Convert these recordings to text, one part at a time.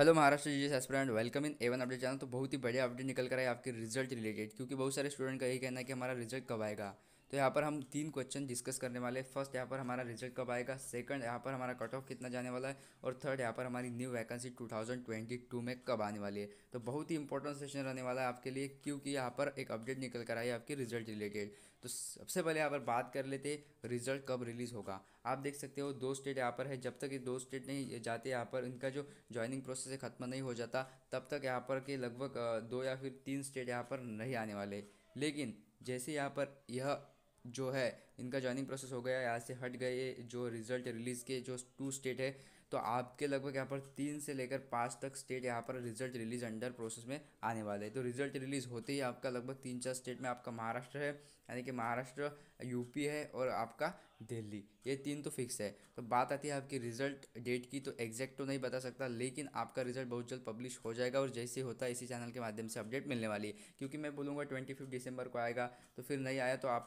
Hello Maharashtra GDS aspirant, welcome in Avon update channel. तो बहुत ही बढ़िया अपडेट निकल कर आए आपके रिजल्ट रिलेटेड, क्योंकि बहुत सारे स्टूडेंट का यही कहना है कि हमारा रिजल्ट कब आएगा। तो यहाँ पर हम तीन क्वेश्चन डिस्कस करने वाले हैं। फर्स्ट, यहाँ पर हमारा रिजल्ट कब आएगा। सेकंड, यहाँ पर हमारा कट ऑफ कितना जाने वाला है। और थर्ड, यहाँ पर हमारी न्यू वैकेंसी 2022 में कब आने वाली है। तो बहुत ही इंपॉर्टेंट सेशन रहने वाला है आपके लिए, क्योंकि यहाँ पर एक अपडेट निकल कर आई आपके रिजल्ट रिलेटेड। तो सबसे पहले यहाँ पर बात कर लेते रिजल्ट कब रिलीज़ होगा। आप देख सकते हो दो स्टेट यहाँ पर है। जब तक ये दो स्टेट नहीं जाते, यहाँ पर इनका जो ज्वाइनिंग प्रोसेस है खत्म नहीं हो जाता, तब तक यहाँ पर के लगभग 2 या फिर 3 स्टेट यहाँ पर नहीं आने वाले। लेकिन जैसे यहाँ पर यह जो है इनका ज्वाइनिंग प्रोसेस हो गया, यहाँ से हट गए जो रिजल्ट रिलीज़ के जो 2 स्टेट है, तो आपके लगभग यहाँ पर 3 से लेकर 5 तक स्टेट यहाँ पर रिजल्ट रिलीज़ अंडर प्रोसेस में आने वाले हैं। तो रिजल्ट रिलीज़ होते ही आपका लगभग 3-4 स्टेट में आपका महाराष्ट्र है, यानी कि महाराष्ट्र, यूपी है और आपका दिल्ली, ये 3 तो फिक्स है। तो बात आती है आपकी रिजल्ट डेट की, तो एग्जैक्ट तो नहीं बता सकता, लेकिन आपका रिजल्ट बहुत जल्द पब्लिश हो जाएगा। और जैसे होता है इसी चैनल के माध्यम से अपडेट मिलने वाली है, क्योंकि मैं बोलूँगा 25 दिसंबर को आएगा, तो फिर नहीं आया तो आप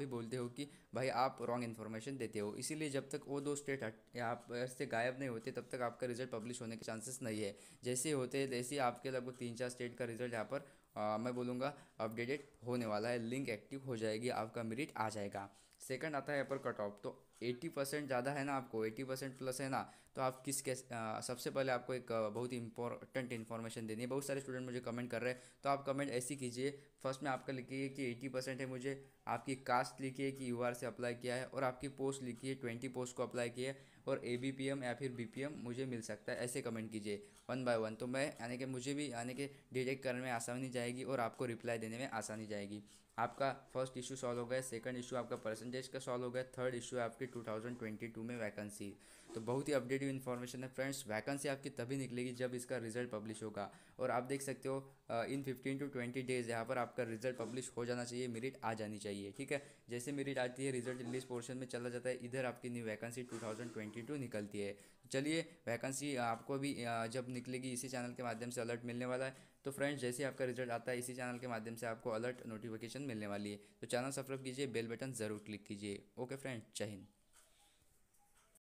ही बोलते हो कि भाई आप रॉन्ग इन्फॉर्मेशन देते हो। इसीलिए जब तक वो 2 स्टेट आप से गायब नहीं होते, तब तक आपका रिजल्ट पब्लिश होने के चांसेस नहीं है। जैसे होते हैं जैसे आपके लगभग 3-4 स्टेट का रिजल्ट यहाँ पर मैं बोलूँगा अपडेटेड होने वाला है। लिंक एक्टिव हो जाएगी, आपका मेरिट आ जाएगा। सेकंड आता है यहाँ पर कट ऑफ। तो 80% ज़्यादा है ना, आपको 80% प्लस है ना, तो आप सबसे पहले आपको एक बहुत ही इंपॉर्टेंट इन्फॉर्मेशन देनी है। बहुत सारे स्टूडेंट मुझे कमेंट कर रहे हैं, तो आप कमेंट ऐसी कीजिए। फर्स्ट में आपका लिखिए कि 80% है मुझे, आपकी कास्ट लिखिए कि UR से अप्लाई किया है, और आपकी पोस्ट लिखिए 20 पोस्ट को अप्लाई किया है, और ABPM या फिर BPM मुझे मिल सकता है, ऐसे कमेंट कीजिए 1 बाय 1। तो मैं यानी कि मुझे भी यानी कि डिटेक्ट करने में आसानी जाएगी और आपको रिप्लाई देने में आसानी जाएगी। आपका फर्स्ट इशू सॉल्व हो गया, सेकंड इशू आपका परसेंटेज का सॉल्व हो गया, थर्ड इशू है आपकी 2022 में वैकेंसी। तो बहुत ही अपडेटेड इन्फॉर्मेशन है फ्रेंड्स। वैकेंसी आपकी तभी निकलेगी जब इसका रिजल्ट पब्लिश होगा, और आप देख सकते हो इन 15 to 20 डेज़ यहाँ पर आपका रिजल्ट पब्लिश हो जाना चाहिए, मेरिट आ जानी चाहिए। ठीक है, जैसे मेरिट आती है रिजल्ट रिलीज पोर्शन में चला जाता है, इधर आपकी न्यू वैकेंसी 2022 निकलती है। चलिए, वैकेंसी आपको भी जब निकलेगी इसी चैनल के माध्यम से अलर्ट मिलने वाला है। तो फ्रेंड्स, जैसे आपका रिजल्ट आता है इसी चैनल के माध्यम से आपको अलर्ट नोटिफिकेशन मिलने वाली है। तो चैनल सब्सक्राइब कीजिए, बेल बटन ज़रूर क्लिक कीजिए। ओके फ्रेंड्स, जय हिंद।